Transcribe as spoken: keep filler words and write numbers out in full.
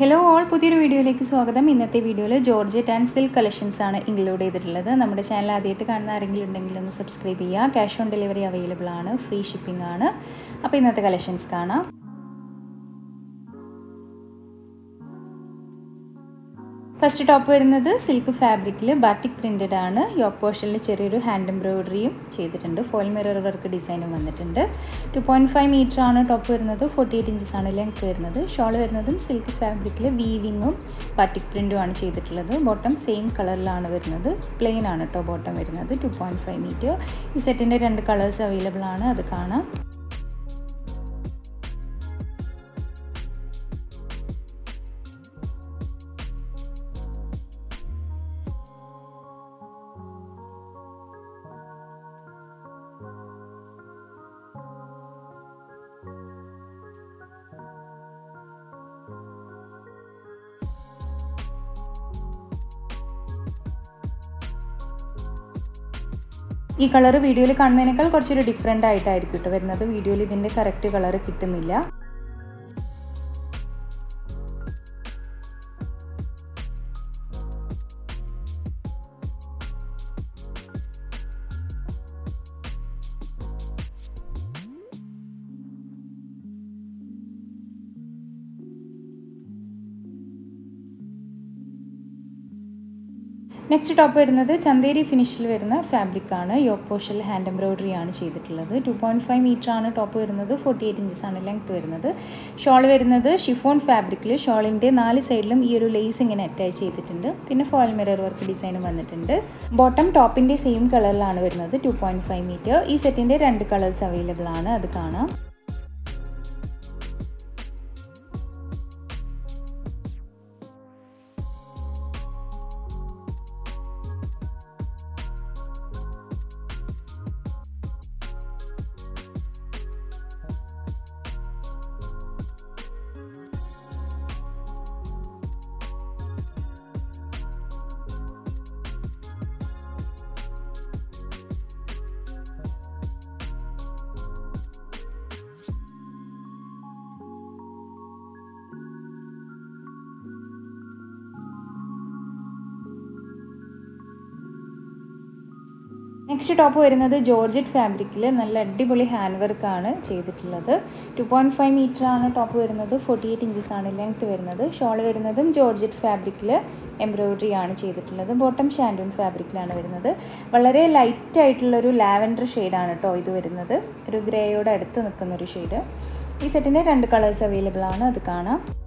Hello all, പുതിയൊരു വീഡിയോയിലേക്ക് സ്വാഗതം. ഇന്നത്തെ വീഡിയോയിൽ ജോർജറ്റ് ആൻഡ് സിൽക്ക് കളക്ഷൻസ് ആണ് ഇൻക്ലൂഡ് ചെയ്തിട്ടുള്ളത്. നമ്മുടെ ചാനൽ ആദ്യമായിട്ട് കാണുന്ന ആരെങ്കിലും ഉണ്ടെങ്കിൽ ഒന്ന് സബ്സ്ക്രൈബ് ചെയ്യുക. ക്യാഷ് ഓൺ ഡെലിവറി അവൈലബിൾ ആണ്, ഫ്രീ ഷിപ്പിംഗ് ആണ്. അപ്പോൾ ഇന്നത്തെ കളക്ഷൻസ് കാണാം. ഫസ്റ്റ് ടോപ്പ് വരുന്നത് സിൽക്ക് ഫാബ്രിക്കിൽ ബാറ്റിക് പ്രിന്റഡ് ആണ്. യോക്ക് പോർഷനിൽ ചെറിയൊരു ഹാൻഡ് എംബ്രോയിഡറിയും ചെയ്തിട്ടുണ്ട്. ഫോയിൽ മിറർ വർക്ക് ഡിസൈനും വന്നിട്ടുണ്ട്. ടു പോയിൻറ്റ് ഫൈവ് മീറ്റർ ആണ് ടോപ്പ് വരുന്നത്. ഫോർട്ടി എയ്റ്റ് ഇഞ്ചസ് ആണ് ലെങ്ത് വരുന്നത്. ഷോൾ വരുന്നതും സിൽക്ക് ഫാബ്രിക്കിൽ വീവിങ്ങും ബാറ്റിക് പ്രിന്റും ആണ് ചെയ്തിട്ടുള്ളത്. ബോട്ടം സെയിം കളറിലാണ് വരുന്നത്. പ്ലെയിൻ ആണ് കേട്ടോ ബോട്ടം വരുന്നത്. Two point five metre. ഈ സെറ്റിൻ്റെ രണ്ട് കളേഴ്സ് അവൈലബിൾ ആണ്, അത് കാണാം. ഈ കളർ വീഡിയോയിൽ കാണുന്നതിനേക്കാൾ കുറച്ചൊരു ഡിഫറെൻ്റ് ആയിട്ടായിരിക്കും കേട്ടോ വരുന്നത്. വീഡിയോയിൽ ഇതിൻ്റെ കറക്റ്റ് കളർ കിട്ടുന്നില്ല. നെക്സ്റ്റ് ടോപ്പ് വരുന്നത് ചന്ദേരി ഫിനിഷിൽ വരുന്ന ഫാബ്രിക്കാണ്. യോക്ക് പോർഷൽ ഹാൻഡ് എംബ്രോയിഡറി ആണ് ചെയ്തിട്ടുള്ളത്. ടു പോയിൻറ്റ് ഫൈവ് മീറ്റർ ആണ് ടോപ്പ് വരുന്നത്. ഫോർട്ടി എയ്റ്റ് ഇഞ്ചസ് ആണ് ലെങ്ത് വരുന്നത്. ഷോൾ വരുന്നത് ഷിഫോൺ ഫാബ്രിക്കിൽ. ഷോളിൻ്റെ നാല് സൈഡിലും ഈ ഒരു ലേസ് ഇങ്ങനെ അറ്റാച്ച് ചെയ്തിട്ടുണ്ട്. പിന്നെ ഫോയിൽ മിറർ വർക്ക് ഡിസൈനും വന്നിട്ടുണ്ട്. ബോട്ടം ടോപ്പിൻ്റെ സെയിം കളറിലാണ് വരുന്നത്. Two point five metre. ഈ സെറ്റിൻ്റെ രണ്ട് കളേഴ്സ് അവൈലബിൾ ആണ്, അത് കാണാം. നെക്സ്റ്റ് ടോപ്പ് വരുന്നത് ജോർജറ്റ് ഫാബ്രിക്കിൽ നല്ല അടിപൊളി ഹാൻഡ് വർക്കാണ് ചെയ്തിട്ടുള്ളത്. ടു പോയിൻറ്റ് ഫൈവ് മീറ്റർ ആണ് ടോപ്പ് വരുന്നത്. ഫോർട്ടി എയ്റ്റ് ഇഞ്ചസ് ആണ് ലെങ്ത് വരുന്നത്. ഷോൾ വരുന്നതും ജോർജറ്റ് ഫാബ്രിക്കിൽ എംബ്രോയിഡറി ആണ് ചെയ്തിട്ടുള്ളത്. ബോട്ടം ഷാൻഡൂൺ ഫാബ്രിക്കിലാണ് വരുന്നത്. വളരെ ലൈറ്റ് ആയിട്ടുള്ളൊരു ലാവൻഡർ ഷെയ്ഡാണ് കേട്ടോ ഇത് വരുന്നത്. ഒരു ഗ്രേയോട് അടുത്ത് നിൽക്കുന്നൊരു ഷെയ്ഡ്. ഈ സെറ്റിൻ്റെ രണ്ട് കളേഴ്സ് അവൈലബിൾ ആണ്, അത് കാണാം.